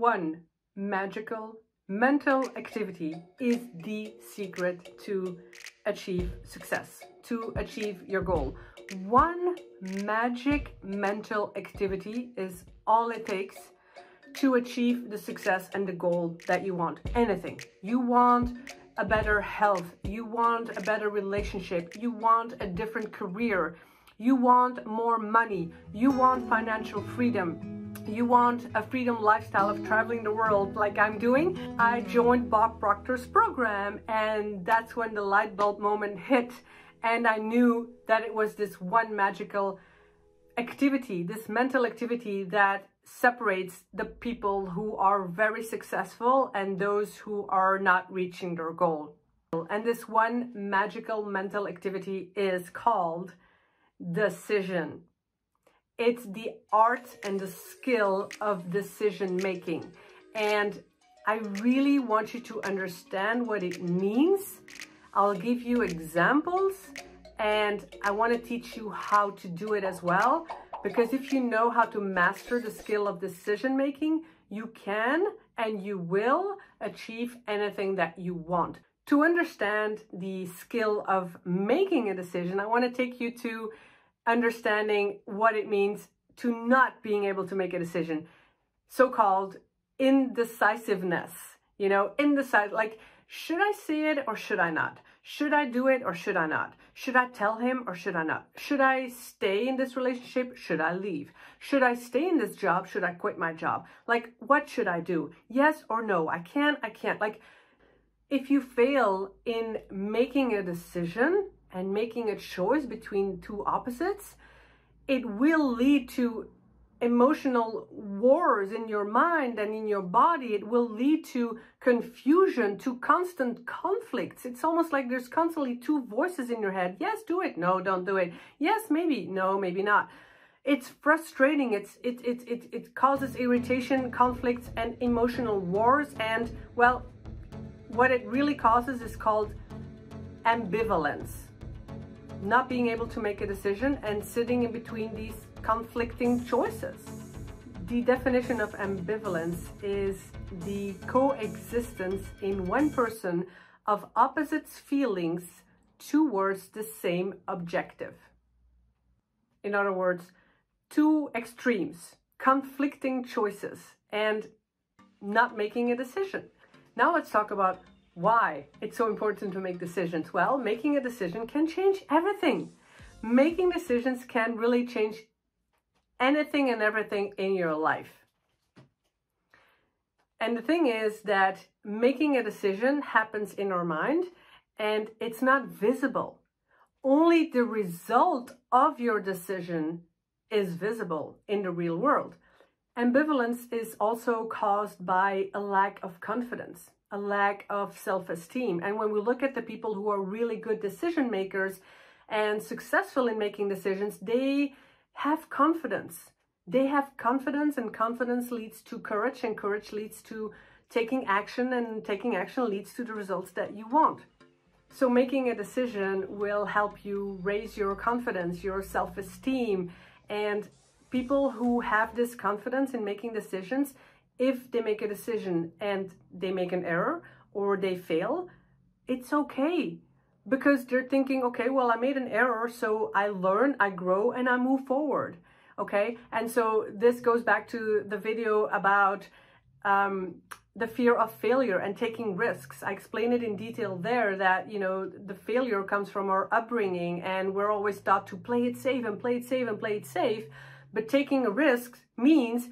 One, magical mental activity is the secret to achieve success, to achieve your goal. One magic mental activity is all it takes to achieve the success and the goal that you want. Anything. You want a better health, you want a better relationship, you want a different career, you want more money, you want financial freedom. You want a freedom lifestyle of traveling the world like I'm doing. I joined Bob Proctor's program, and that's when the light bulb moment hit, and I knew that it was this one magical activity, this mental activity that separates the people who are very successful and those who are not reaching their goal. And this one magical mental activity is called decision. It's the art and the skill of decision making. And I really want you to understand what it means. I'll give you examples, and I want to teach you how to do it as well. Because if you know how to master the skill of decision making, you can and you will achieve anything that you want. To understand the skill of making a decision, I want to take you to understanding what it means to not being able to make a decision, so-called indecisiveness. You know, indecisive, like, should I say it or should I not? Should I do it or should I not? Should I tell him or should I not? Should I stay in this relationship? Should I leave? Should I stay in this job? Should I quit my job? Like, what should I do? Yes or no? I can't. Like, if you fail in making a decision and making a choice between two opposites, it will lead to emotional wars in your mind and in your body. It will lead to confusion, to constant conflicts. It's almost like there's constantly two voices in your head. Yes, do it. No, don't do it. Yes, maybe. No, maybe not. It's frustrating. It causes irritation, conflicts, and emotional wars. And, well, what it really causes is called ambivalence. Not being able to make a decision and sitting in between these conflicting choices. The definition of ambivalence is the coexistence in one person of opposite feelings towards the same objective. In other words, two extremes, conflicting choices, and not making a decision. Now let's talk about why it's so important to make decisions. Well, making a decision can change everything. Making decisions can really change anything and everything in your life. And the thing is that making a decision happens in our mind, and it's not visible. Only the result of your decision is visible in the real world. Ambivalence is also caused by a lack of confidence, a lack of self-esteem. And when we look at the people who are really good decision makers and successful in making decisions, they have confidence. They have confidence, and confidence leads to courage, and courage leads to taking action, and taking action leads to the results that you want. So making a decision will help you raise your confidence, your self-esteem. And people who have this confidence in making decisions, if they make a decision and they make an error or they fail, it's okay, because they're thinking, okay, well, I made an error, so I learn, I grow, and I move forward, okay? And so this goes back to the video about the fear of failure and taking risks. I explained it in detail there that, you know, the failure comes from our upbringing, and we're always taught to play it safe and play it safe and play it safe, but taking a risk means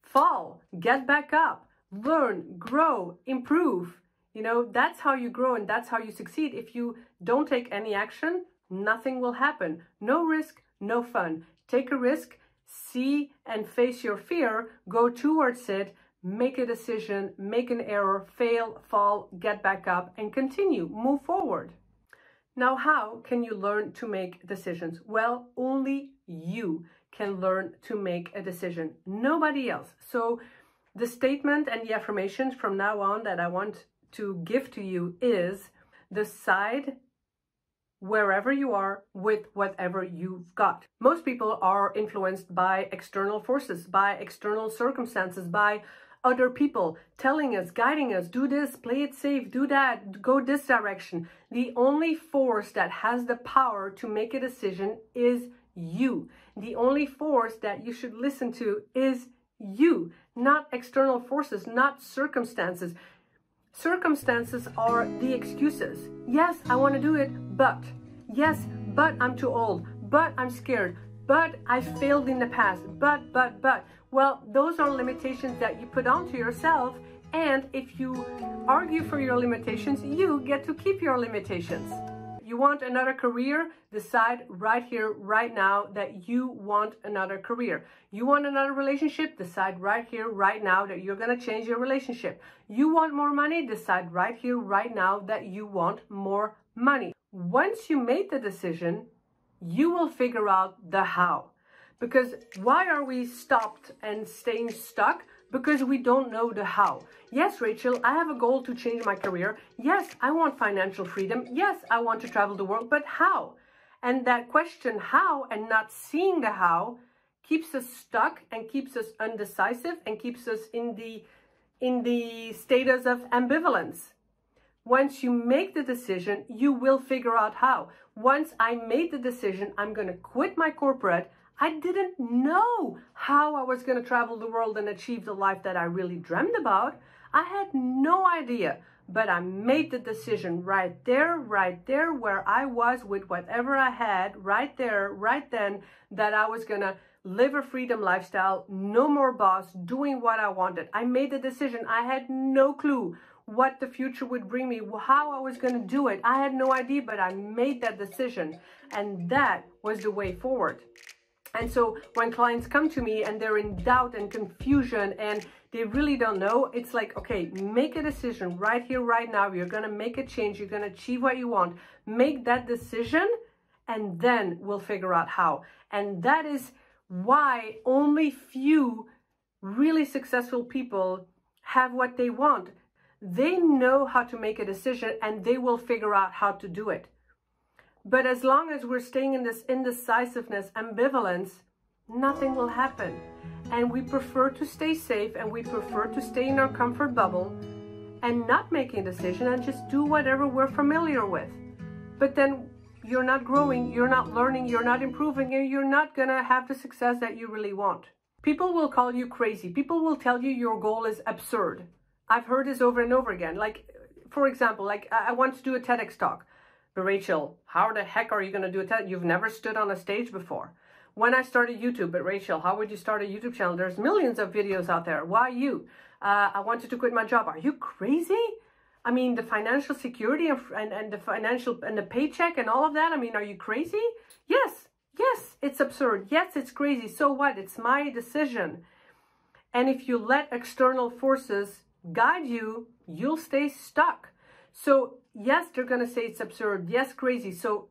fall, get back up, learn, grow, improve. You know, that's how you grow and that's how you succeed. If you don't take any action, nothing will happen. No risk, no fun. Take a risk, see and face your fear, go towards it, make a decision, make an error, fail, fall, get back up, and continue, move forward. Now, how can you learn to make decisions? Well, only you can learn to make a decision, nobody else. So the statement and the affirmations from now on that I want to give to you is, decide wherever you are with whatever you've got. Most people are influenced by external forces, by external circumstances, by other people telling us, guiding us, do this, play it safe, do that, go this direction. The only force that has the power to make a decision is you. The only force that you should listen to is you, not external forces, not circumstances. Circumstances are the excuses. Yes, I want to do it, but. Yes, but I'm too old, but I'm scared, but I failed in the past, but. Well, those are limitations that you put onto yourself, and if you argue for your limitations, you get to keep your limitations. You want another career? Decide right here, right now that you want another career. You want another relationship? Decide right here, right now that you're going to change your relationship. You want more money? Decide right here, right now that you want more money. Once you made the decision, you will figure out the how. Because why are we stopped and staying stuck? Because we don't know the how. Yes, Rachel, I have a goal to change my career. Yes, I want financial freedom. Yes, I want to travel the world, but how? And that question, how, and not seeing the how, keeps us stuck and keeps us undecisive and keeps us in the status of ambivalence. Once you make the decision, you will figure out how. Once I made the decision, I'm going to quit my corporate. I didn't know how I was going to travel the world and achieve the life that I really dreamed about. I had no idea, but I made the decision right there where I was with whatever I had, right there, right then, that I was going to live a freedom lifestyle, no more boss, doing what I wanted. I made the decision. I had no clue what the future would bring me, how I was going to do it. I had no idea, but I made that decision. And that was the way forward. And so when clients come to me and they're in doubt and confusion and they really don't know, it's like, okay, make a decision right here, right now. You're going to make a change. You're going to achieve what you want. Make that decision and then we'll figure out how. And that is why only few really successful people have what they want. They know how to make a decision and they will figure out how to do it. But as long as we're staying in this indecisiveness, ambivalence, nothing will happen. And we prefer to stay safe and we prefer to stay in our comfort bubble and not making a decision and just do whatever we're familiar with. But then you're not growing, you're not learning, you're not improving, and you're not going to have the success that you really want. People will call you crazy. People will tell you your goal is absurd. I've heard this over and over again. Like, for example, like I want to do a TEDx talk. But Rachel, how the heck are you going to do a TEDx? You've never stood on a stage before. When I started YouTube, but Rachel, how would you start a YouTube channel? There's millions of videos out there. Why you? I wanted to quit my job. Are you crazy? I mean, the financial security and the financial and the paycheck and all of that. I mean, are you crazy? Yes. Yes, it's absurd. Yes, it's crazy. So what? It's my decision. And if you let external forces guide you, you'll stay stuck. So yes, they're going to say it's absurd. Yes, crazy. So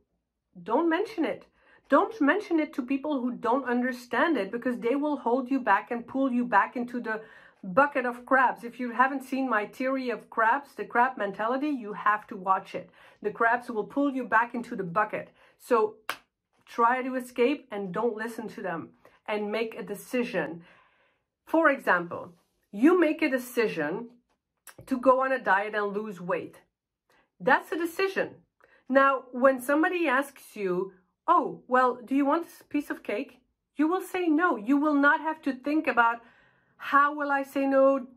don't mention it. Don't mention it to people who don't understand it because they will hold you back and pull you back into the bucket of crabs. If you haven't seen my theory of crabs, the crab mentality, you have to watch it. The crabs will pull you back into the bucket. So try to escape and don't listen to them and make a decision. For example, you make a decision to go on a diet and lose weight. That's a decision. Now, when somebody asks you, oh, well, do you want this piece of cake? You will say no. You will not have to think about how will I say no?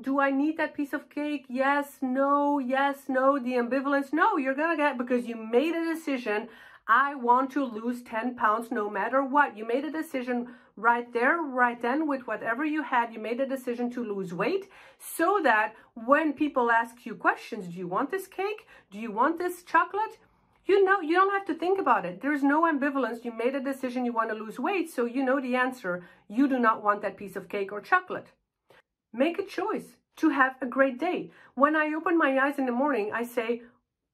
Do I need that piece of cake? Yes, no, the ambivalence. No, you're going to get because you made a decision. I want to lose 10 pounds no matter what. You made a decision right there, right then with whatever you had. You made a decision to lose weight so that when people ask you questions, do you want this cake? Do you want this chocolate? You know, you don't have to think about it. There's no ambivalence. You made a decision you want to lose weight, so you know the answer. You do not want that piece of cake or chocolate. Make a choice to have a great day. When I open my eyes in the morning, I say,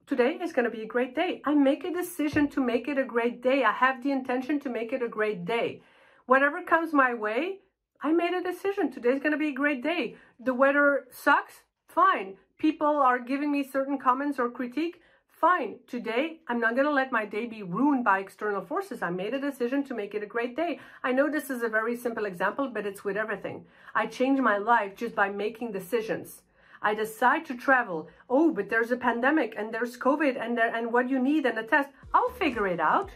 today is going to be a great day. I make a decision to make it a great day. I have the intention to make it a great day. Whatever comes my way, I made a decision. Today is going to be a great day. The weather sucks? Fine. People are giving me certain comments or critique? fine, today I'm not going to let my day be ruined by external forces. I made a decision to make it a great day. I know this is a very simple example, but it's with everything. I change my life just by making decisions. I decide to travel. Oh, but there's a pandemic and there's COVID and what you need and a test. I'll figure it out.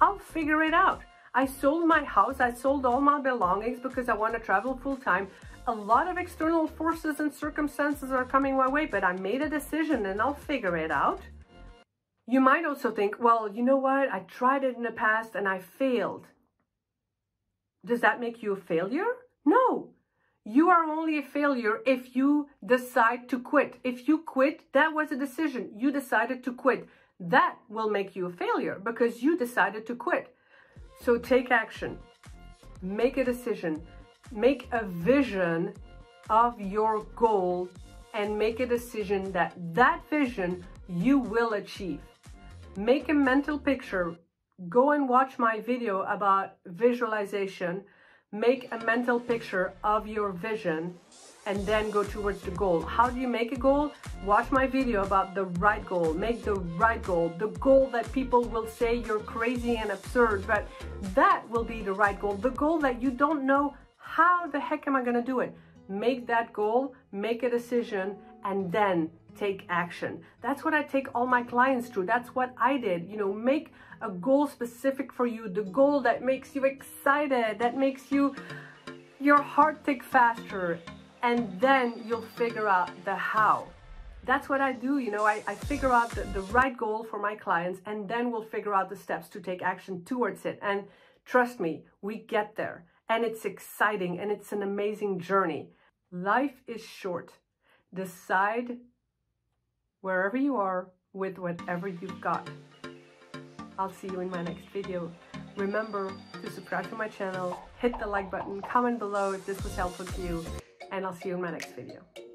I'll figure it out. I sold my house. I sold all my belongings because I want to travel full time. A lot of external forces and circumstances are coming my way, but I made a decision and I'll figure it out. You might also think, well, you know what? I tried it in the past and I failed. Does that make you a failure? No. You are only a failure if you decide to quit. If you quit, that was a decision. You decided to quit. That will make you a failure because you decided to quit. So take action. Make a decision. Make a vision of your goal and make a decision that that vision you will achieve. Make a mental picture. Go and watch my video about visualization. Make a mental picture of your vision and then go towards the goal. How do you make a goal? Watch my video about the right goal. Make the right goal. The goal that people will say you're crazy and absurd, but that will be the right goal. The goal that you don't know how the heck am I going to do it. Make that goal, make a decision, and then take action. That's what I take all my clients through. That's what I did. You know, make a goal specific for you, the goal that makes you excited, that makes you, your heart tick faster, and then you'll figure out the how. That's what I do. You know, I figure out the right goal for my clients, and then we'll figure out the steps to take action towards it. And trust me, we get there. And it's exciting and it's an amazing journey. Life is short. Decide wherever you are with whatever you've got. I'll see you in my next video. Remember to subscribe to my channel, hit the like button, comment below if this was helpful to you, and I'll see you in my next video.